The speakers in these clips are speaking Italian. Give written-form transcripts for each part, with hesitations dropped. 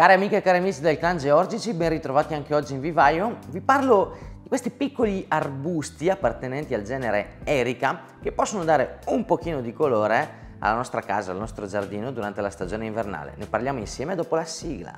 Cari amiche e cari amici del clan Georgici, ben ritrovati anche oggi in vivaio. Vi parlo di questi piccoli arbusti appartenenti al genere erica che possono dare un pochino di colore alla nostra casa, al nostro giardino durante la stagione invernale. Ne parliamo insieme dopo la sigla.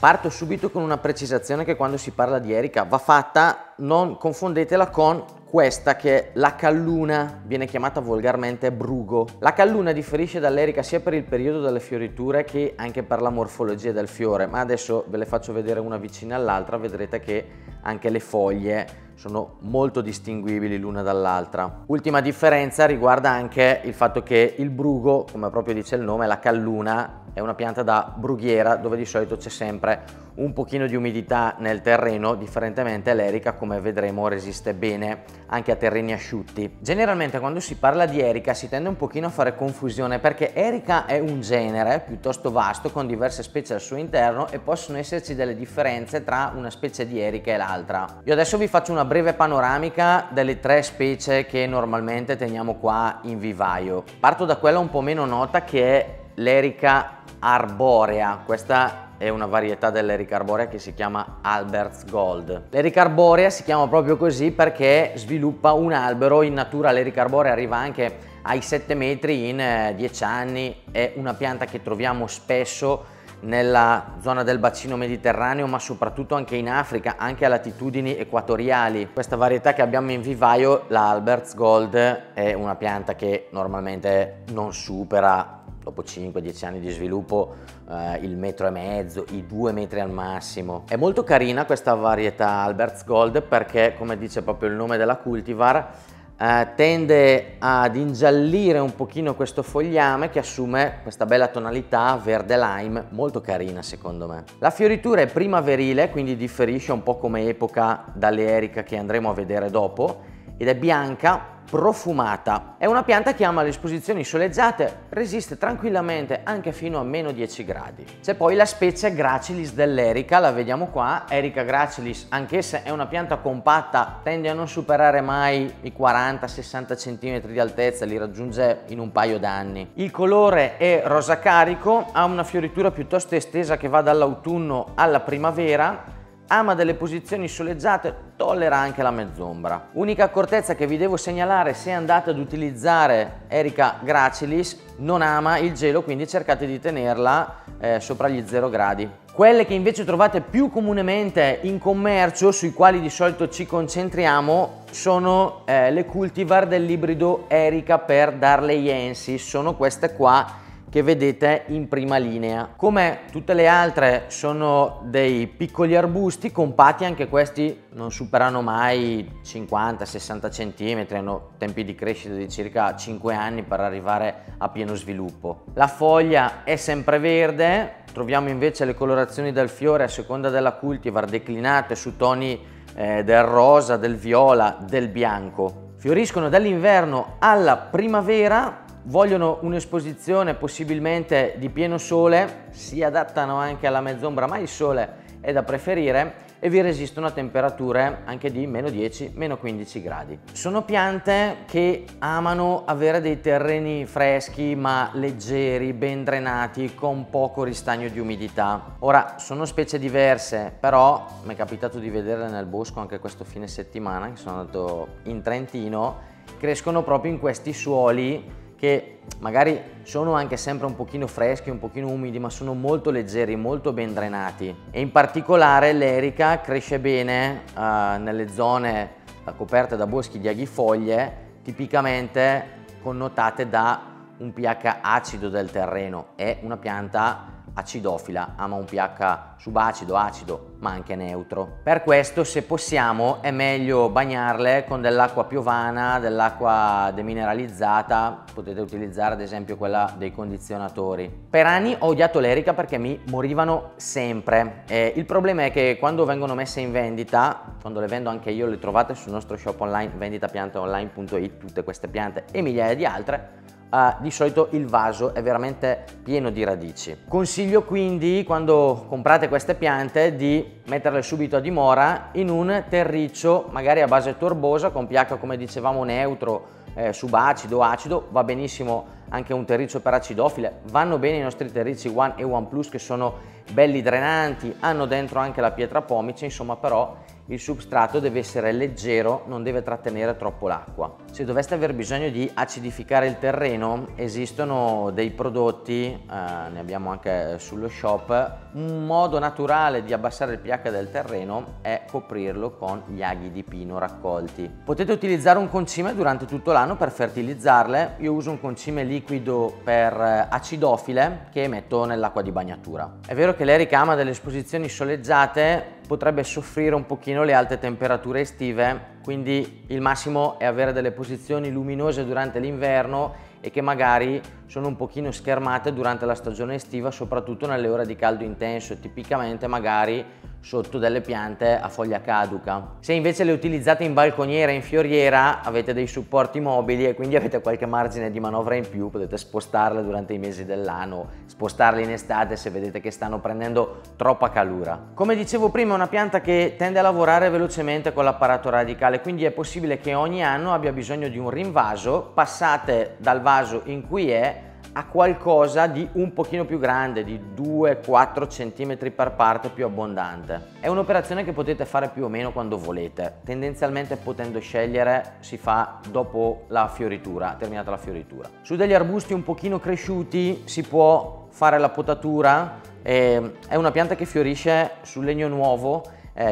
Parto subito con una precisazione che quando si parla di erica va fatta, non confondetela con questa che è la calluna, viene chiamata volgarmente brugo. La calluna differisce dall'erica sia per il periodo delle fioriture che anche per la morfologia del fiore, ma adesso ve le faccio vedere una vicina all'altra, vedrete che anche le foglie sono molto distinguibili l'una dall'altra. Ultima differenza riguarda anche il fatto che il brugo, come proprio dice il nome, la calluna, è una pianta da brughiera dove di solito c'è sempre un pochino di umidità nel terreno, differentemente l'erica, come vedremo, resiste bene anche a terreni asciutti. Generalmente quando si parla di erica si tende un pochino a fare confusione perché erica è un genere piuttosto vasto con diverse specie al suo interno e possono esserci delle differenze tra una specie di erica e l'altra. Io adesso vi faccio una breve panoramica delle tre specie che normalmente teniamo qua in vivaio. Parto da quella un po' meno nota che è l'erica arborea. Questa è una varietà dell'erica arborea che si chiama Albert's Gold. L'erica arborea si chiama proprio così perché sviluppa un albero. In natura l'erica arborea arriva anche ai 7 metri in 10 anni, è una pianta che troviamo spesso nella zona del bacino mediterraneo, ma soprattutto anche in Africa, anche a latitudini equatoriali. Questa varietà che abbiamo in vivaio, la Albert's Gold, è una pianta che normalmente non supera, dopo 5-10 anni di sviluppo, il 1,5 metri, i 2 metri al massimo. È molto carina questa varietà Albert's Gold perché, come dice proprio il nome della cultivar, tende ad ingiallire un pochino questo fogliame che assume questa bella tonalità verde lime, molto carina secondo me. La fioritura è primaverile, quindi differisce un po' come epoca dalle erica che andremo a vedere dopo, ed è bianca, profumata. È una pianta che ama le esposizioni soleggiate, resiste tranquillamente anche fino a meno 10 gradi. C'è poi la specie Gracilis dell'erica, la vediamo qua, Erica Gracilis, anch'essa è una pianta compatta, tende a non superare mai i 40-60 cm di altezza, li raggiunge in un paio d'anni. Il colore è rosa carico, ha una fioritura piuttosto estesa che va dall'autunno alla primavera, ama delle posizioni soleggiate, tollera anche la mezz'ombra. Unica accortezza che vi devo segnalare: se andate ad utilizzare Erica Gracilis, non ama il gelo, quindi cercate di tenerla sopra gli 0 gradi. Quelle che invece trovate più comunemente in commercio, sui quali di solito ci concentriamo, sono le cultivar dell'ibrido Erica per Darleyeensis, sono queste qua che vedete in prima linea. Come tutte le altre sono dei piccoli arbusti compatti, anche questi non superano mai 50-60 cm, hanno tempi di crescita di circa 5 anni per arrivare a pieno sviluppo. La foglia è sempreverde, troviamo invece le colorazioni del fiore a seconda della cultivar declinate su toni del rosa, del viola, del bianco. Fioriscono dall'inverno alla primavera, vogliono un'esposizione possibilmente di pieno sole, si adattano anche alla mezz'ombra, ma il sole è da preferire, e vi resistono a temperature anche di meno 10, meno 15 gradi. Sono piante che amano avere dei terreni freschi ma leggeri, ben drenati, con poco ristagno di umidità. Ora, sono specie diverse, però mi è capitato di vederle nel bosco anche questo fine settimana, che sono andato in Trentino, crescono proprio in questi suoli che magari sono anche sempre un pochino freschi, un pochino umidi, ma sono molto leggeri, molto ben drenati. E in particolare l'erica cresce bene nelle zone coperte da boschi di aghifoglie, tipicamente connotate da un pH acido del terreno. È una pianta acidofila, ama un pH subacido, acido, ma anche neutro. Per questo, se possiamo, è meglio bagnarle con dell'acqua piovana, dell'acqua demineralizzata, potete utilizzare ad esempio quella dei condizionatori. Per anni ho odiato l'erica perché mi morivano sempre. Il problema è che quando vengono messe in vendita, quando le vendo anche io, le trovate sul nostro shop online venditapiantaonline.it, tutte queste piante e migliaia di altre, di solito il vaso è veramente pieno di radici. Consiglio quindi, quando comprate queste piante, di metterle subito a dimora in un terriccio magari a base torbosa, con pH, come dicevamo, neutro, subacido, acido, va benissimo anche un terriccio per acidofile, vanno bene i nostri terricci One e One Plus che sono belli drenanti, hanno dentro anche la pietra pomice, insomma però il substrato deve essere leggero, non deve trattenere troppo l'acqua. Se doveste aver bisogno di acidificare il terreno esistono dei prodotti, ne abbiamo anche sullo shop, un modo naturale di abbassare il pH del terreno è coprirlo con gli aghi di pino raccolti. Potete utilizzare un concime durante tutto l'anno per fertilizzarle, io uso un concime liquido per acidofile che metto nell'acqua di bagnatura. È vero che lei ricama delle esposizioni soleggiate potrebbe soffrire un pochino le alte temperature estive, quindi il massimo è avere delle posizioni luminose durante l'inverno e che magari sono un pochino schermate durante la stagione estiva, soprattutto nelle ore di caldo intenso, tipicamente magari sotto delle piante a foglia caduca. Se invece le utilizzate in balconiera, in fioriera, avete dei supporti mobili e quindi avete qualche margine di manovra in più, potete spostarle durante i mesi dell'anno, spostarle in estate se vedete che stanno prendendo troppa calura. Come dicevo prima, è una pianta che tende a lavorare velocemente con l'apparato radicale, quindi è possibile che ogni anno abbia bisogno di un rinvaso. Passate dal vaso in cui è a qualcosa di un pochino più grande, di 2-4 cm per parte, più abbondante. È un'operazione che potete fare più o meno quando volete, tendenzialmente potendo scegliere si fa dopo la fioritura, terminata la fioritura. Su degli arbusti un pochino cresciuti si può fare la potatura, è una pianta che fiorisce sul legno nuovo,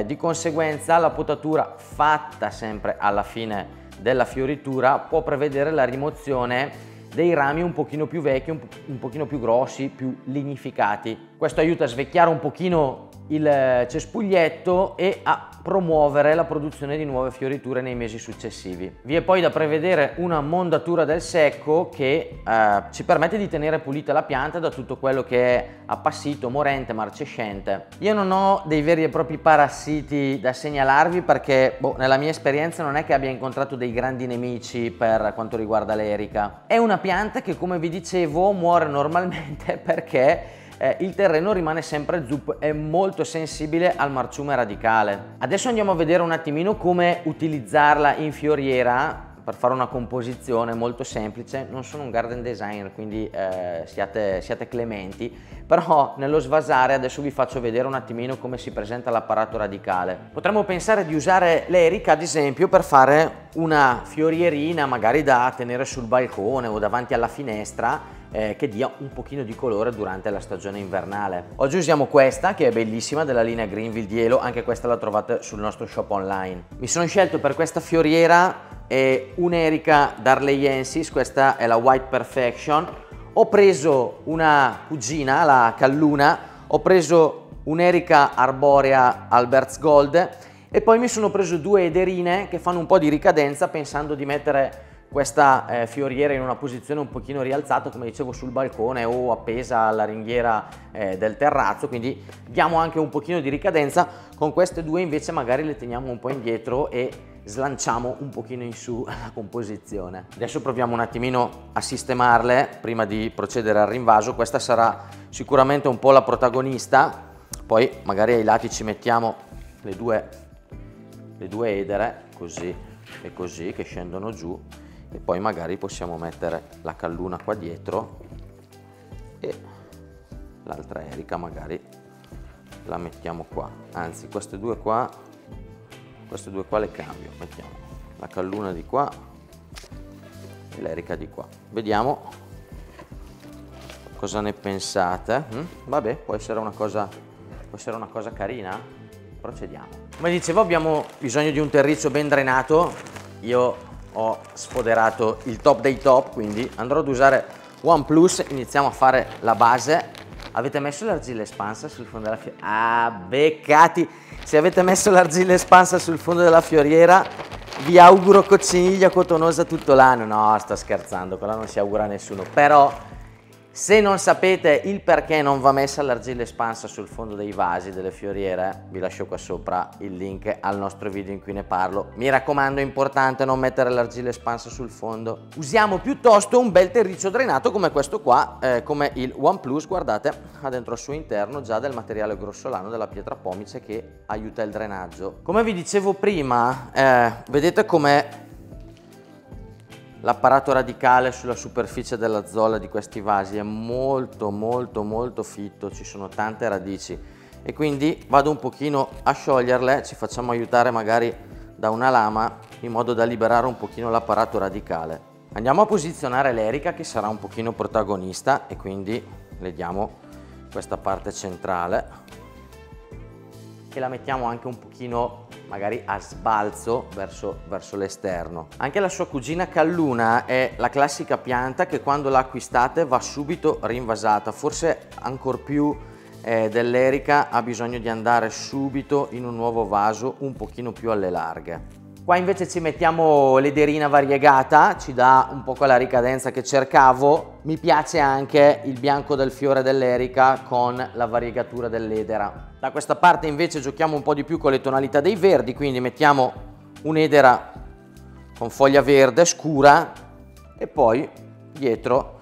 di conseguenza la potatura fatta sempre alla fine della fioritura può prevedere la rimozione dei rami un pochino più vecchi, un pochino più grossi, più lignificati. Questo aiuta a svecchiare un pochino il cespuglietto e a promuovere la produzione di nuove fioriture nei mesi successivi. Vi è poi da prevedere una mondatura del secco che ci permette di tenere pulita la pianta da tutto quello che è appassito, morente, marcescente. Io non ho dei veri e propri parassiti da segnalarvi perché nella mia esperienza non è che abbia incontrato dei grandi nemici per quanto riguarda l'erica. È una pianta che, come vi dicevo, muore normalmente perché il terreno rimane sempre zuppo, è molto sensibile al marciume radicale. Adesso andiamo a vedere un attimino come utilizzarla in fioriera per fare una composizione molto semplice. Non sono un garden designer, quindi siate clementi, però nello svasare adesso vi faccio vedere un attimino come si presenta l'apparato radicale. Potremmo pensare di usare l'erica ad esempio per fare una fiorierina magari da tenere sul balcone o davanti alla finestra, che dia un pochino di colore durante la stagione invernale. Oggi usiamo questa che è bellissima, della linea Greenville di Elo, anche questa la trovate sul nostro shop online. Mi sono scelto per questa fioriera un'erica d'Arleiensis, questa è la White Perfection. Ho preso una cugina, la Calluna, ho preso un'erica arborea Albert's Gold e poi mi sono preso due ederine che fanno un po' di ricadenza, pensando di mettere questa fioriera in una posizione un pochino rialzata, come dicevo, sul balcone o appesa alla ringhiera del terrazzo, quindi diamo anche un pochino di ricadenza. Con queste due invece magari le teniamo un po' indietro e slanciamo un pochino in su la composizione. Adesso proviamo un attimino a sistemarle prima di procedere al rinvaso. Questa sarà sicuramente un po' la protagonista, poi magari ai lati ci mettiamo le due edere, così e così, che scendono giù. E poi magari possiamo mettere la Calluna qua dietro e l'altra erica magari la mettiamo qua, anzi queste due qua le cambio, mettiamo la Calluna di qua e l'erica di qua. Vediamo cosa ne pensate. Vabbè, può essere una cosa carina. Procediamo. Come dicevo, abbiamo bisogno di un terriccio ben drenato. Io ho sfoderato il top dei top, quindi andrò ad usare One Plus. Iniziamo a fare la base. Avete messo l'argilla espansa sul fondo della fioriera? Ah, beccati! Se avete messo l'argilla espansa sul fondo della fioriera, vi auguro cocciniglia cotonosa tutto l'anno. No, sto scherzando, quella non si augura a nessuno. Però, se non sapete il perché non va messa l'argilla espansa sul fondo dei vasi, delle fioriere, vi lascio qua sopra il link al nostro video in cui ne parlo. Mi raccomando, è importante non mettere l'argilla espansa sul fondo. Usiamo piuttosto un bel terriccio drenato come questo qua, come il One Plus. Guardate, ha dentro al suo interno già del materiale grossolano, della pietra pomice, che aiuta il drenaggio. Come vi dicevo prima, vedete come L'apparato radicale sulla superficie della zolla di questi vasi è molto fitto, ci sono tante radici e quindi vado un pochino a scioglierle, ci facciamo aiutare magari da una lama in modo da liberare un pochino l'apparato radicale. Andiamo a posizionare l'erica che sarà un pochino protagonista e quindi le diamo questa parte centrale e la mettiamo anche un pochino magari a sbalzo verso l'esterno. Anche la sua cugina Calluna è la classica pianta che quando la acquistate va subito rinvasata, forse ancor più dell'erica ha bisogno di andare subito in un nuovo vaso un pochino più alle larghe. Qua invece ci mettiamo l'ederina variegata, ci dà un po' quella ricadenza che cercavo. Mi piace anche il bianco del fiore dell'erica con la variegatura dell'edera. Da questa parte invece giochiamo un po' di più con le tonalità dei verdi, quindi mettiamo un'edera con foglia verde scura e poi dietro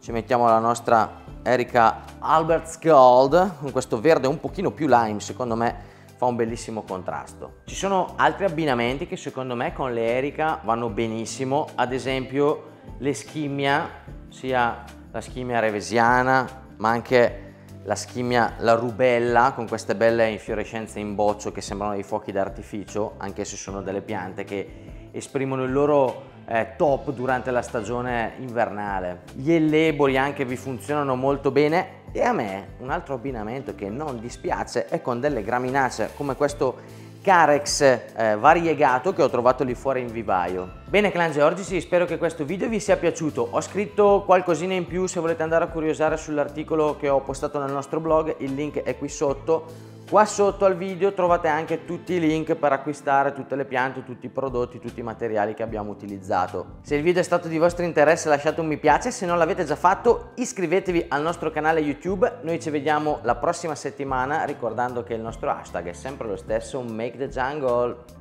ci mettiamo la nostra erica Albert's Gold con questo verde un pochino più lime, secondo me. Fa un bellissimo contrasto. Ci sono altri abbinamenti che secondo me con le erica vanno benissimo, ad esempio le schimmia, sia la schimmia revesiana ma anche la schimmia, la rubella, con queste belle infiorescenze in boccio che sembrano dei fuochi d'artificio, anche se sono delle piante che esprimono il loro top durante la stagione invernale. Gli elebori anche vi funzionano molto bene. E a me un altro abbinamento che non dispiace è con delle graminacee come questo Carex variegato che ho trovato lì fuori in vivaio. Bene clan georgici, spero che questo video vi sia piaciuto. Ho scritto qualcosina in più se volete andare a curiosare sull'articolo che ho postato nel nostro blog, il link è qui sotto. Qua sotto al video trovate anche tutti i link per acquistare tutte le piante, tutti i prodotti, tutti i materiali che abbiamo utilizzato. Se il video è stato di vostro interesse lasciate un mi piace, se non l'avete già fatto iscrivetevi al nostro canale YouTube. Noi ci vediamo la prossima settimana, ricordando che il nostro hashtag è sempre lo stesso, Make the Jungle.